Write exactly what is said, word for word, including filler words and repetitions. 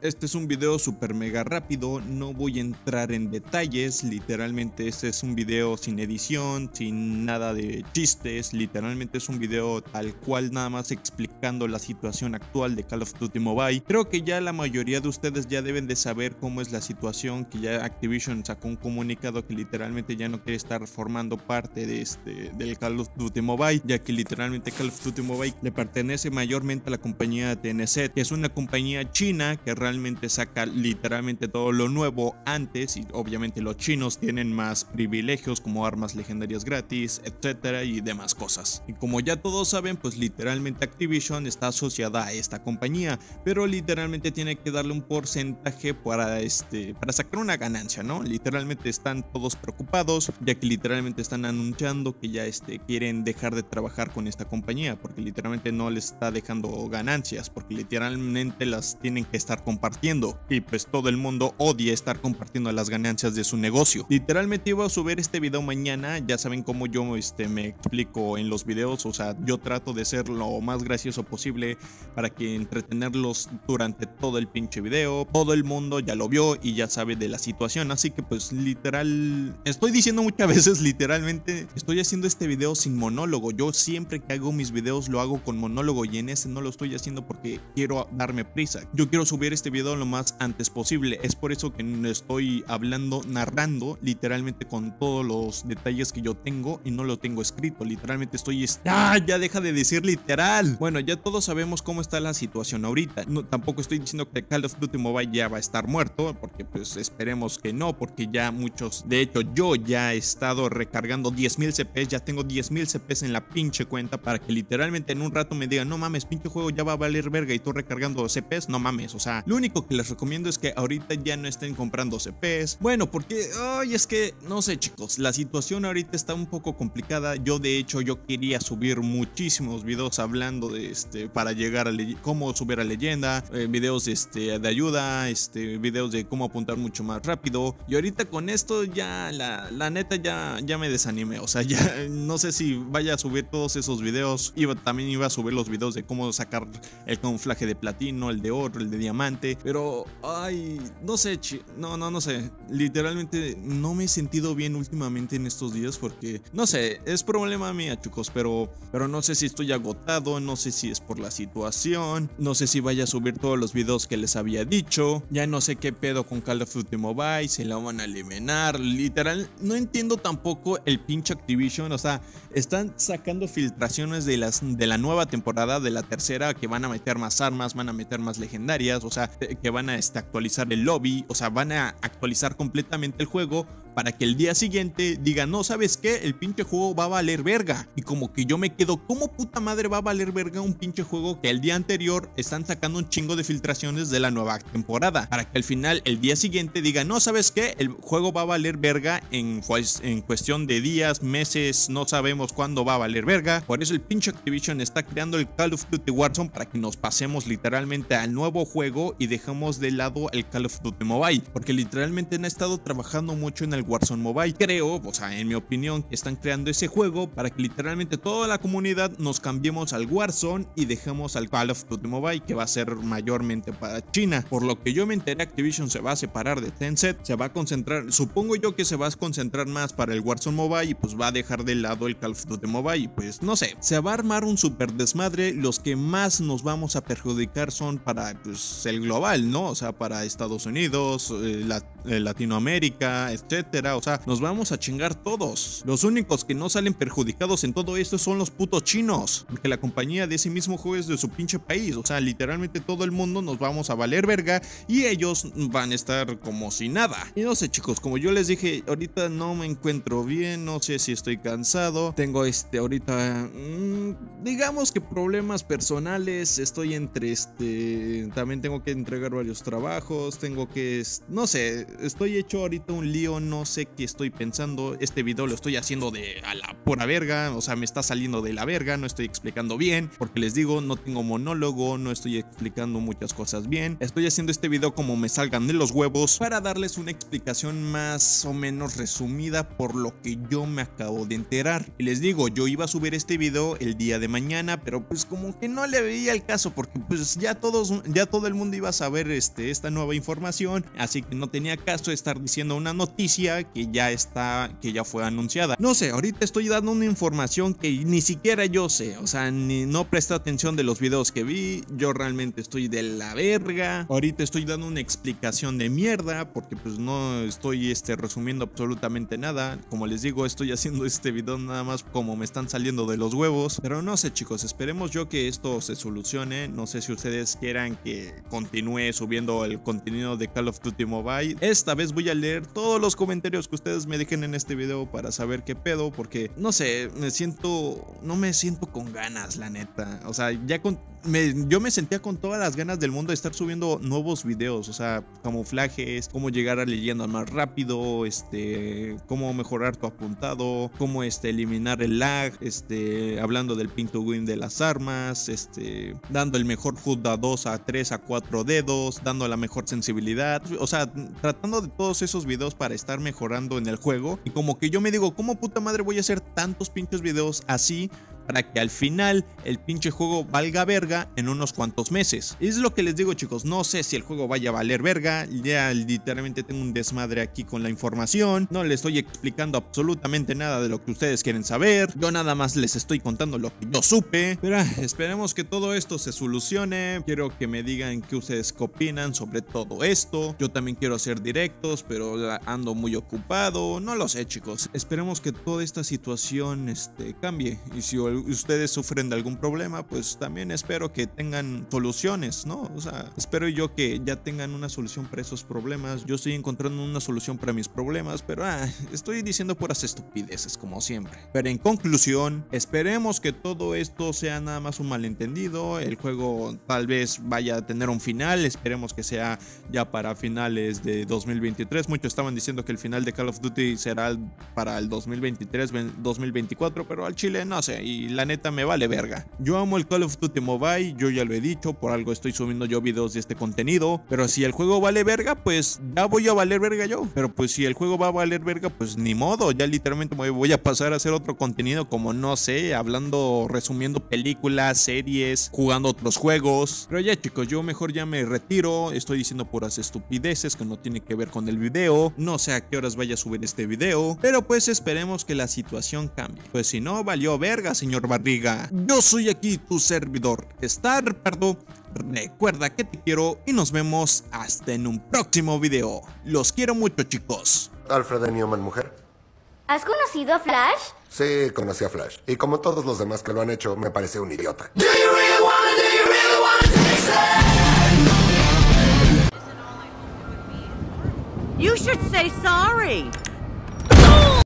Este es un video super mega rápido, no voy a entrar en detalles, literalmente este es un video sin edición, sin nada de chistes, literalmente es un video tal cual nada más explicando la situación actual de Call of Duty Mobile. Creo que ya la mayoría de ustedes ya deben de saber cómo es la situación, que ya Activision sacó un comunicado que literalmente ya no quiere estar formando parte de este, del Call of Duty Mobile, ya que literalmente Call of Duty Mobile le pertenece mayormente a la compañía Tencent, que es una compañía china que realmente realmente saca literalmente todo lo nuevo antes, y obviamente los chinos tienen más privilegios como armas legendarias gratis, etcétera y demás cosas. Y como ya todos saben, pues literalmente Activision está asociada a esta compañía, pero literalmente tiene que darle un porcentaje para este para sacar una ganancia, ¿no? Literalmente están todos preocupados, ya que literalmente están anunciando que ya este quieren dejar de trabajar con esta compañía porque literalmente no les está dejando ganancias, porque literalmente las tienen que estar comprando compartiendo, y pues todo el mundo odia estar compartiendo las ganancias de su negocio. Literalmente iba a subir este video mañana, ya saben cómo yo este, me explico en los videos, o sea, yo trato de ser lo más gracioso posible para que entretenerlos durante todo el pinche video. Todo el mundo ya lo vio y ya sabe de la situación, así que pues literal, estoy diciendo muchas veces literalmente, estoy haciendo este video sin monólogo. Yo siempre que hago mis videos lo hago con monólogo, y en ese no lo estoy haciendo porque quiero darme prisa. Yo quiero subir este video lo más antes posible, es por eso que estoy hablando, narrando literalmente con todos los detalles que yo tengo, y no lo tengo escrito, literalmente estoy... ¡Ah! Ya deja de decir literal. Bueno, ya todos sabemos cómo está la situación ahorita. No, tampoco estoy diciendo que Call of Duty Mobile ya va a estar muerto, porque pues esperemos que no, porque ya muchos, de hecho yo ya he estado recargando diez mil C P, ya tengo diez mil C P en la pinche cuenta, para que literalmente en un rato me digan, no mames, pinche juego ya va a valer verga y tú recargando C P s, no mames, o sea... Lo único que les recomiendo es que ahorita ya no estén comprando C P s. Bueno, porque ay, es que no sé, chicos, la situación ahorita está un poco complicada. Yo de hecho yo quería subir muchísimos videos hablando de este para llegar a cómo subir a leyenda, eh, videos este de ayuda, este videos de cómo apuntar mucho más rápido, y ahorita con esto ya la, la neta ya ya me desanimé, o sea, ya no sé si vaya a subir todos esos videos. Iba también iba a subir los videos de cómo sacar el camuflaje de platino, el de oro, el de diamante, pero ay, no sé, no, no, no sé, literalmente no me he sentido bien últimamente en estos días, porque, no sé, es problema mía, chicos, pero, pero no sé si estoy agotado, no sé si es por la situación, no sé si vaya a subir todos los videos que les había dicho, ya no sé qué pedo con Call of Duty Mobile, se la van a eliminar, literal, no entiendo tampoco el pinche Activision, o sea, están sacando filtraciones de, las, de la nueva temporada, de la tercera, que van a meter más armas, van a meter más legendarias, o sea, que van a este, actualizar el lobby, o sea, van a actualizar completamente el juego, para que el día siguiente digan, no, ¿sabes qué? El pinche juego va a valer verga. Y como que yo me quedo, ¿cómo puta madre va a valer verga un pinche juego que el día anterior están sacando un chingo de filtraciones de la nueva temporada? Para que al final, el día siguiente digan, no, ¿sabes qué? El juego va a valer verga en, en cuestión de días, meses, no sabemos cuándo va a valer verga. Por eso el pinche Activision está creando el Call of Duty Warzone, para que nos pasemos literalmente al nuevo juego y dejemos de lado el Call of Duty Mobile, porque literalmente han estado trabajando mucho en el Warzone Mobile. Creo, o sea, en mi opinión, que están creando ese juego para que literalmente toda la comunidad nos cambiemos al Warzone y dejemos al Call of Duty Mobile, que va a ser mayormente para China. Por lo que yo me enteré, Activision se va a separar de Tencent, se va a concentrar, supongo yo que se va a concentrar más para el Warzone Mobile, y pues va a dejar de lado el Call of Duty Mobile, y pues no sé, se va a armar un super desmadre. Los que más nos vamos a perjudicar son para pues el global, ¿no? O sea, para Estados Unidos, eh, la, eh, Latinoamérica, etcétera. O sea, nos vamos a chingar todos. Los únicos que no salen perjudicados en todo esto son los putos chinos, porque la compañía de ese mismo juego es de su pinche país. O sea, literalmente todo el mundo nos vamos a valer verga, y ellos van a estar como si nada. Y no sé, chicos, como yo les dije, ahorita no me encuentro bien, no sé si estoy cansado, tengo este ahorita mmm, digamos que problemas personales. Estoy entre este también tengo que entregar varios trabajos, tengo que, no sé, estoy hecho ahorita un lío, no no sé qué estoy pensando, este video lo estoy haciendo de a la pura verga, o sea, me está saliendo de la verga, no estoy explicando bien, porque les digo, no tengo monólogo, no estoy explicando muchas cosas bien, estoy haciendo este video como me salgan de los huevos para darles una explicación más o menos resumida por lo que yo me acabo de enterar. Y les digo, yo iba a subir este video el día de mañana, pero pues como que no le veía el caso, porque pues ya todos, ya todo el mundo iba a saber este, esta nueva información, así que no tenía caso estar diciendo una noticia que ya está, que ya fue anunciada. No sé, ahorita estoy dando una información que ni siquiera yo sé, o sea, ni, no presté atención de los videos que vi, yo realmente estoy de la verga, ahorita estoy dando una explicación de mierda, porque pues no estoy este, resumiendo absolutamente nada, como les digo, estoy haciendo este video nada más como me están saliendo de los huevos, pero no sé chicos, esperemos yo que esto se solucione, no sé si ustedes quieran que continúe subiendo el contenido de Call of Duty Mobile. Esta vez voy a leer todos los comentarios que ustedes me dejen en este video para saber qué pedo, porque no sé, me siento, no me siento con ganas, la neta, o sea, ya con... Me, yo me sentía con todas las ganas del mundo de estar subiendo nuevos videos, o sea, camuflajes, cómo llegar a leyendas más rápido, este, cómo mejorar tu apuntado, cómo este, eliminar el lag, este, hablando del pin to win de las armas, este, dando el mejor HUD a dos, a tres, a cuatro dedos, dando la mejor sensibilidad, o sea, tratando de todos esos videos para estar mejorando en el juego. Y como que yo me digo, ¿cómo puta madre voy a hacer tantos pinches videos así para que al final el pinche juego valga verga en unos cuantos meses? Es lo que les digo chicos, no sé si el juego vaya a valer verga, ya literalmente tengo un desmadre aquí con la información, no les estoy explicando absolutamente nada de lo que ustedes quieren saber, yo nada más les estoy contando lo que yo supe, pero esperemos que todo esto se solucione, quiero que me digan qué ustedes opinan sobre todo esto, yo también quiero hacer directos, pero ando muy ocupado, no lo sé chicos, esperemos que toda esta situación este, cambie, y si ustedes sufren de algún problema, pues también espero que tengan soluciones, ¿no? O sea, espero yo que ya tengan una solución para esos problemas. Yo estoy encontrando una solución para mis problemas, pero ah, estoy diciendo puras estupideces como siempre. Pero en conclusión, esperemos que todo esto sea nada más un malentendido. El juego tal vez vaya a tener un final, esperemos que sea ya para finales de dos mil veintitrés. Muchos estaban diciendo que el final de Call of Duty será para el dos mil veintitrés, dos mil veinticuatro, pero al chile no sé, y la neta me vale verga. Yo amo el Call of Duty Mobile, yo ya lo he dicho, por algo estoy subiendo yo videos de este contenido, pero si el juego vale verga, pues ya voy a valer verga yo, pero pues si el juego va a valer verga, pues ni modo, ya literalmente me voy a pasar a hacer otro contenido como no sé, hablando, resumiendo películas, series, jugando otros juegos, pero ya chicos, yo mejor ya me retiro, estoy diciendo puras estupideces que no tienen que ver con el video, no sé a qué horas vaya a subir este video, pero pues esperemos que la situación cambie, pues si no, valió verga, señor Señor Barriga. Yo soy aquí tu servidor Star Pardo. Recuerda que te quiero y nos vemos hasta en un próximo video. Los quiero mucho chicos. Alfredo Newman, mujer. ¿Has conocido a Flash? Sí, conocí a Flash. Y como todos los demás que lo han hecho, me parece un idiota. You should say sorry.